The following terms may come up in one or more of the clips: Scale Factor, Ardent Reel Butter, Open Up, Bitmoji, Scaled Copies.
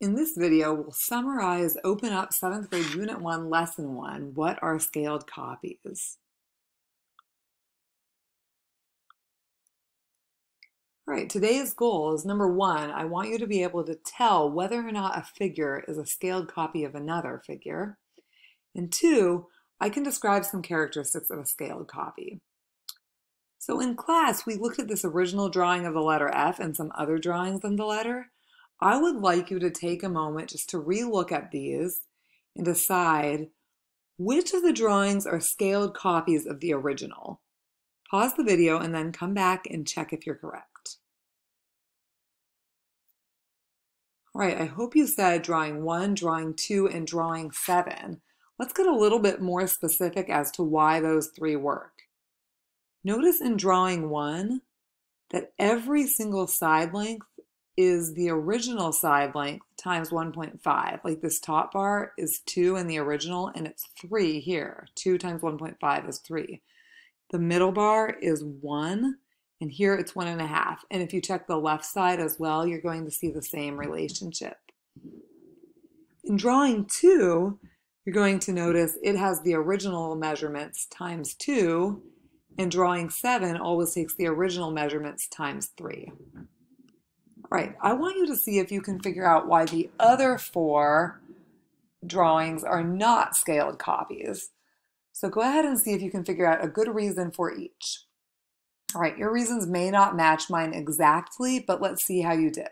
In this video, we'll summarize Open Up 7th grade Unit 1, Lesson 1, What are Scaled Copies? All right, today's goal is number one, I want you to be able to tell whether or not a figure is a scaled copy of another figure. And two, I can describe some characteristics of a scaled copy. So in class, we looked at this original drawing of the letter F and some other drawings of the letter. I would like you to take a moment just to re-look at these and decide which of the drawings are scaled copies of the original. Pause the video and then come back and check if you're correct. All right, I hope you said drawing 1, drawing 2, and drawing 7. Let's get a little bit more specific as to why those three work. Notice in drawing 1 that every single side length is the original side length times 1.5. Like this top bar is 2 in the original and it's 3 here. 2 times 1.5 is 3. The middle bar is 1 and here it's 1.5. And if you check the left side as well, you're going to see the same relationship. In drawing 2, you're going to notice it has the original measurements times 2, and drawing 7 always takes the original measurements times 3. Right, I want you to see if you can figure out why the other four drawings are not scaled copies. So go ahead and see if you can figure out a good reason for each. All right, your reasons may not match mine exactly, but let's see how you did.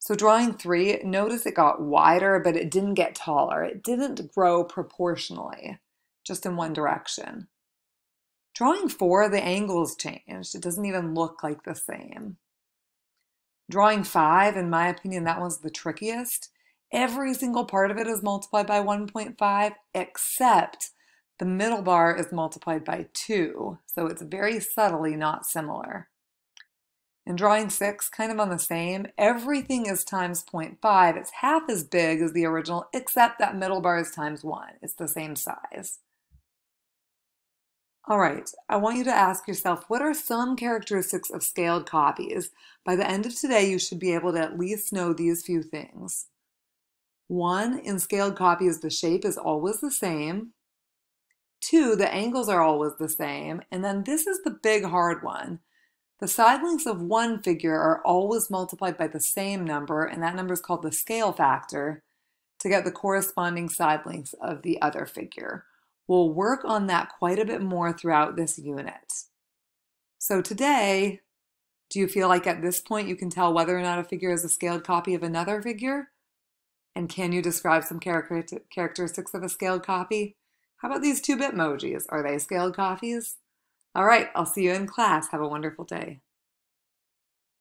So drawing 3, notice it got wider, but it didn't get taller. It didn't grow proportionally, just in one direction. Drawing 4, the angles changed. It doesn't even look like the same. Drawing 5, in my opinion, that one's the trickiest. Every single part of it is multiplied by 1.5, except the middle bar is multiplied by 2. So it's very subtly not similar. In drawing 6, kind of on the same, everything is times 0.5. It's half as big as the original, except that middle bar is times 1. It's the same size. All right, I want you to ask yourself, what are some characteristics of scaled copies? By the end of today, you should be able to at least know these few things. 1, in scaled copies, the shape is always the same. 2, the angles are always the same. And then this is the big hard one. The side lengths of one figure are always multiplied by the same number, and that number is called the scale factor, to get the corresponding side lengths of the other figure. We'll work on that quite a bit more throughout this unit. So today, do you feel like at this point you can tell whether or not a figure is a scaled copy of another figure? And can you describe some characteristics of a scaled copy? How about these two Bitmojis? Are they scaled copies? All right, I'll see you in class. Have a wonderful day.